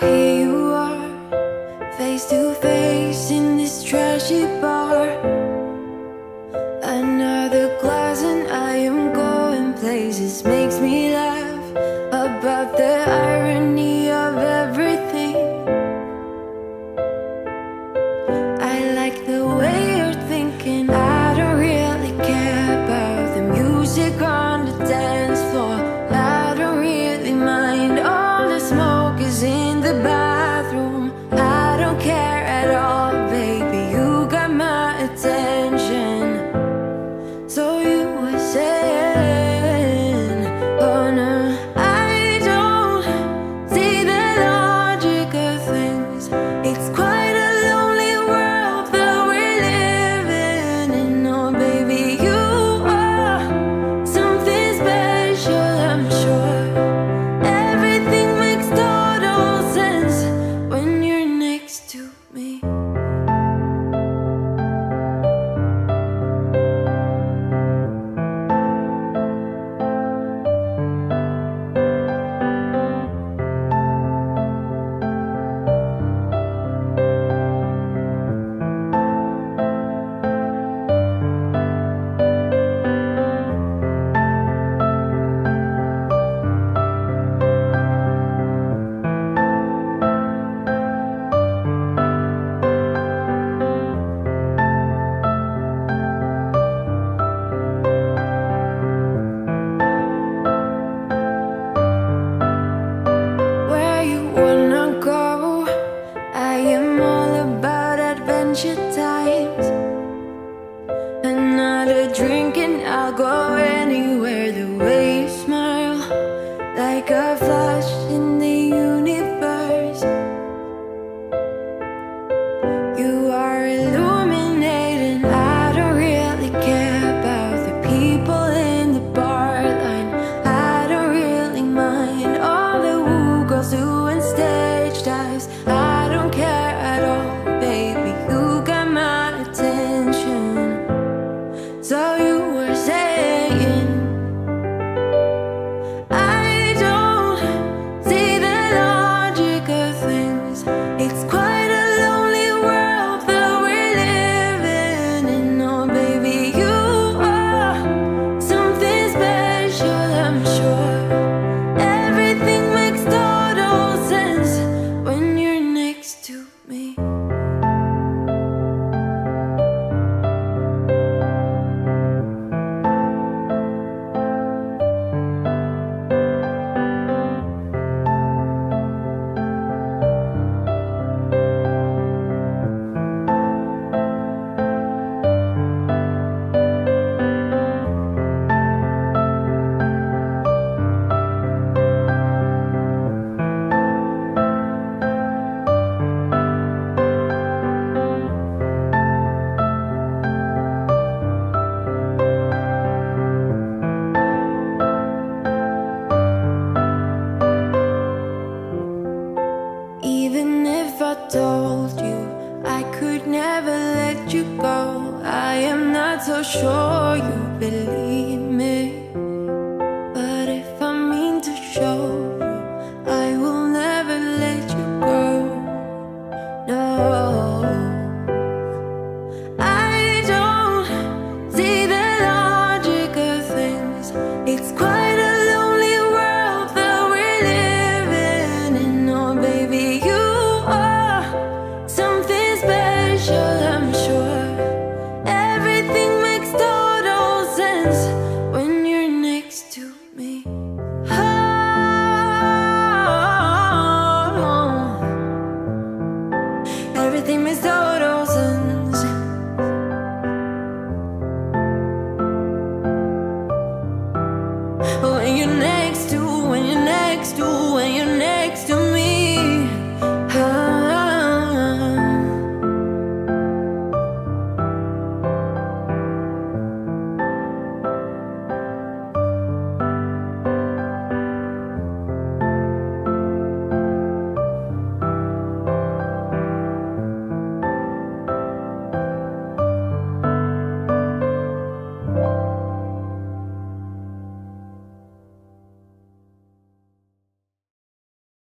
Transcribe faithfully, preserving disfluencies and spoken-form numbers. here you are, face to face in this trashy bar. Another glass and I am going places. Makes me laugh about the irony of everything. I like the way you're thinking. I don't really care about the music on the dance floor. I don't really mind all the smoke is in the bathroom. I don't care at all, baby, you got my attention. So you were saying, oh no, I don't see the logic of things. It's quite times. Another drink and I'll go anywhere. The way you smile, like a flash in the universe. You are illuminating. I don't really care about the people in the bar line. I don't really mind all the woo girls doing stage dives. I don't care at all, baby, you attention. So you were saying, I don't see the logic of things. It's quite a lonely world that we're living in. Oh baby, you are something special, I'm sure. Everything makes total sense when you're next to me. Told you I could never let you go. I am not so sure you believe.